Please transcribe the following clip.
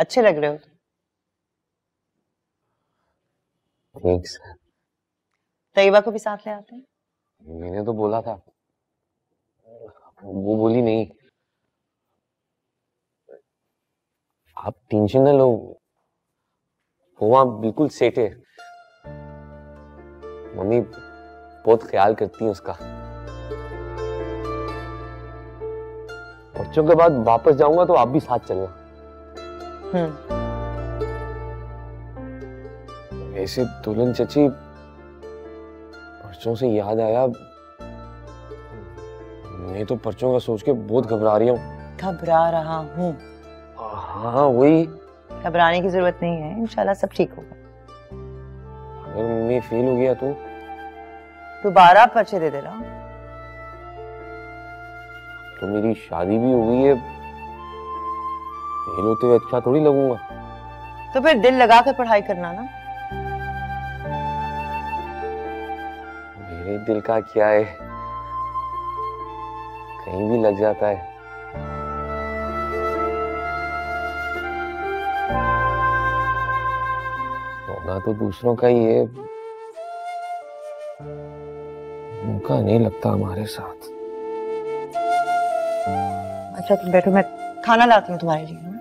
अच्छे लग रहे हो। ठीक सर। तैयबा को भी साथ ले आते हैं। मैंने तो बोला था, वो बोली नहीं। आप टेंशन ना लो, वो वहां बिल्कुल सेट है। मम्मी बहुत ख्याल करती है उसका। बच्चों के बाद वापस जाऊंगा तो आप भी साथ चलना। वैसे दुल्हन चची, परचों से याद आया, मैं तो परचों का सोच के बहुत घबरा रही हूँ। घबरा रहा हूँ? हाँ वही। घबराने की जरूरत नहीं है, इंशाल्लाह सब ठीक होगा। अगर मैं फेल हो गया तो दोबारा पर्चे दे देना। तो मेरी शादी भी हो गई है, फेल होते हुए अच्छा थोड़ी लगूंगा। तो फिर दिल लगा कर पढ़ाई करना ना। मेरे दिल का क्या है, कहीं भी लग जाता है। होना तो दूसरों का ही है, उनका नहीं लगता हमारे साथ। अच्छा तुम बैठो, मैं खाना लाती हूँ तुम्हारे लिए।